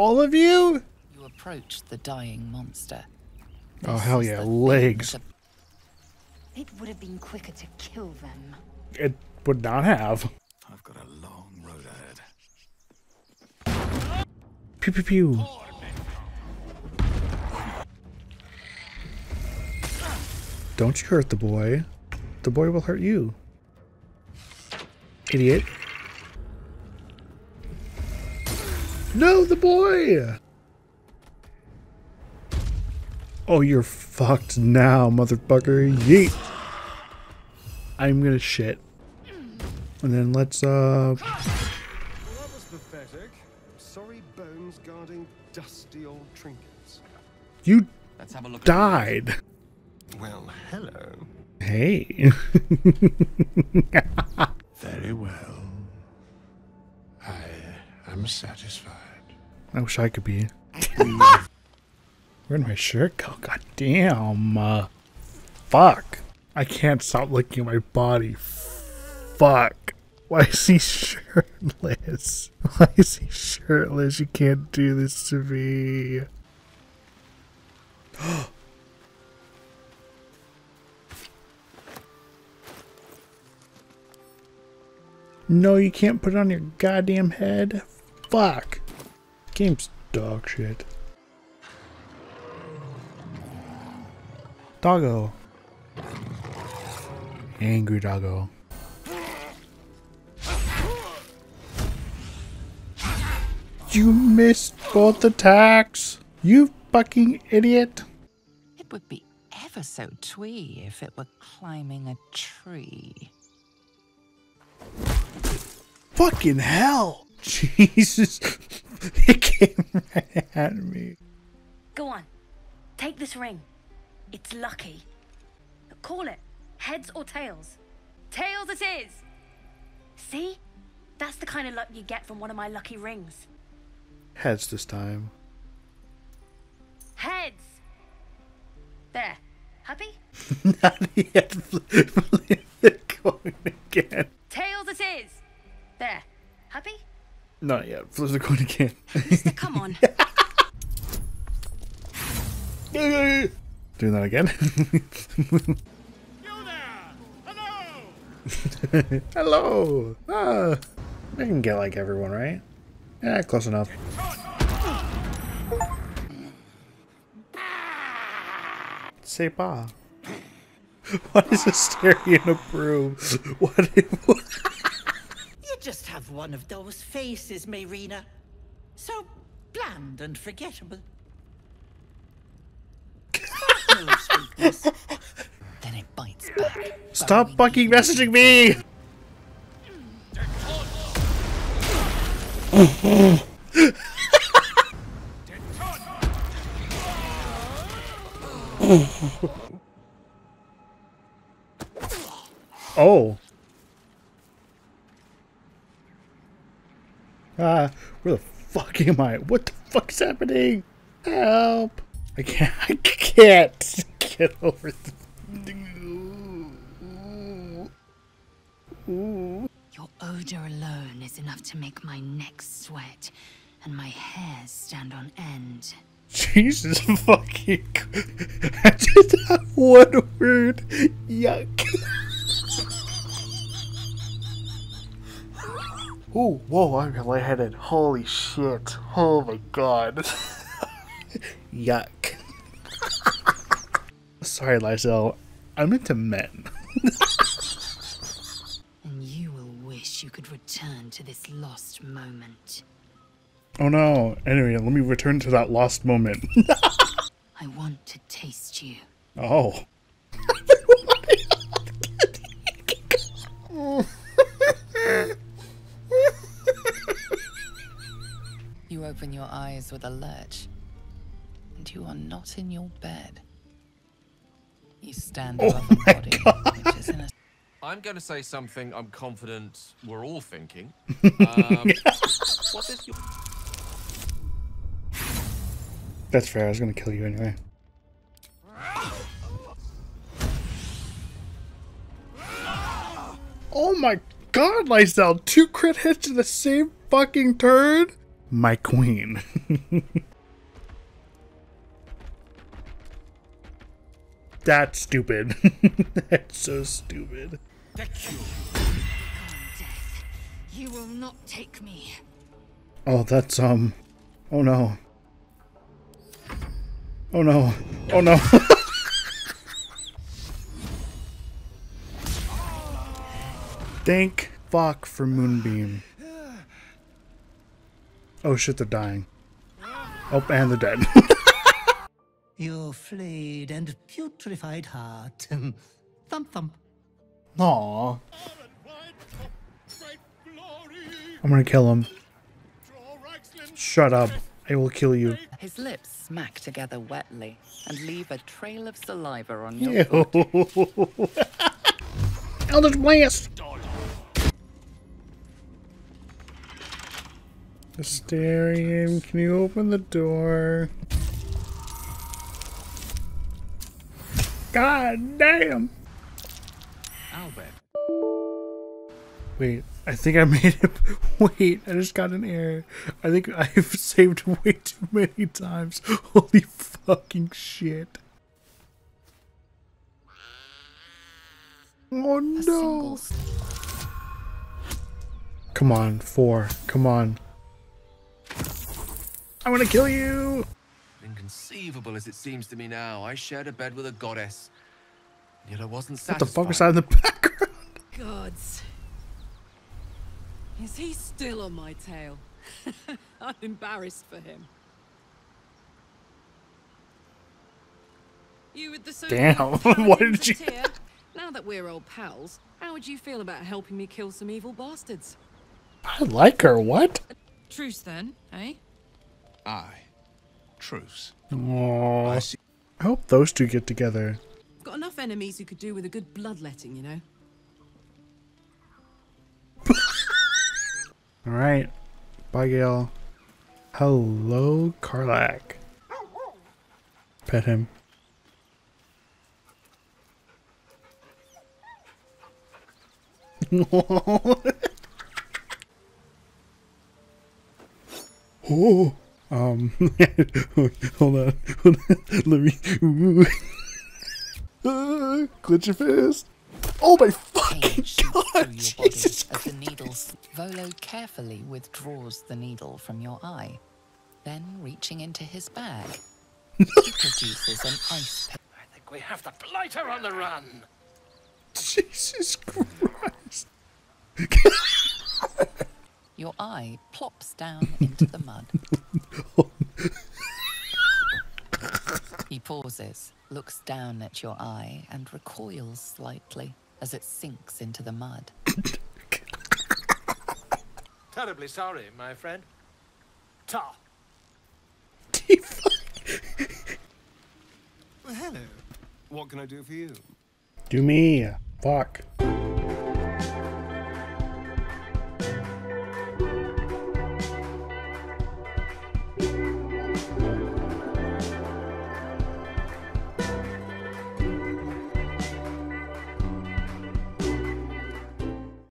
all of you? You approach the dying monster. Oh, hell yeah, legs. It would have been quicker to kill them. It would not have. I've got a long road ahead. Pew pew pew. Don't you hurt the boy. The boy will hurt you. Idiot. No, the boy! Oh, you're fucked now, motherfucker. Yeet! I'm gonna shit. And then let's, Well, that was pathetic. Sorry bones guarding dusty old trinkets. You died! Well, hello. Hey. Very well. I am satisfied. I wish I could be. Where did my shirt go? God damn. Fuck. I can't stop looking at my body. Fuck. Why is he shirtless? Why is he shirtless? You can't do this to me. No, you can't put it on your goddamn head. Fuck. Game's dog shit. Doggo. Angry doggo. You missed both attacks. You fucking idiot. It would be ever so twee if it were climbing a tree. Fucking hell. Jesus. It came right at me. Go on. Take this ring. It's lucky. Call it. Heads or tails? Tails it is! See? That's the kind of luck you get from one of my lucky rings. Heads this time. Heads! There. Happy? Not yet. They're going again. Tails it is! There. Happy? Not yet. Flips are going again. Mister, come on. Doing that again. You there! Hello! Hello! Ah, I can get like everyone, right? Yeah, close enough. Say pa. What is Asterium approved? What if you just have one of those faces, Mayrina. So bland and forgettable. Then it bites back. Stop fucking messaging me! Oh. Where the fuck am I? What the fuck's happening? Help! I can't get over the... Your odor alone is enough to make my neck sweat and my hair stand on end. Jesus fucking... I just have one word. Yuck. Ooh, whoa, I'm lightheaded. Holy shit. Oh my god. Yuck. Sorry, Lae'zel. I'm into men. And you will wish you could return to this lost moment. Oh no. Anyway, let me return to that lost moment. I want to taste you. Oh. You open your eyes with a lurch. And you are not in your bed. You stand above a body which is in a... I'm going to say something I'm confident we're all thinking. What is your... That's fair, I was going to kill you anyway. Oh my god, Lae'zel! 2 crit hits in the same fucking turn? my queen. That's stupid. That's so stupid. Thank you. Death. You will not take me. Oh, that's oh no. Oh no. Oh no. Thank fuck for Moonbeam. Oh shit, they're dying. Oh, and they're dead. Your flayed and putrefied heart. Thump thump. Aw. I'm gonna kill him. Shut up. I will kill you. His lips smack together wetly and leave a trail of saliva on your foot. Elder's Blast! Asterium, can you open the door? God damn! Albert. Wait, I think I made it. Wait, I just got an error. I think I've saved way too many times. Holy fucking shit. Oh no! Come on, four. Come on. I want to kill you! Inconceivable as it seems to me now, I shared a bed with a goddess. Yet I wasn't satisfied. What the fuck is that in the background? Gods. Is he still on my tail? I'm embarrassed for him. You with the so damn, why did you? Now that we're old pals, how would you feel about helping me kill some evil bastards? I like her, what? Truce then, eh? Aye. Truce. Aww. I hope those two get together. Got enough enemies who could do with a good bloodletting, you know? Alright. Bye, Gale. Hello, Karlak. Pet him. Oh, hold on, let me glitch your fist. Oh my fucking god! Jesus Christ. Volo carefully withdraws the needle from your eye, then reaching into his bag, he produces an ice pick. I think we have the blighter on the run. Jesus Christ. Your eye plops down into the mud. He pauses, looks down at your eye, and recoils slightly as it sinks into the mud. Terribly sorry, my friend. Ta. Well, hello. What can I do for you? Do me. Fuck.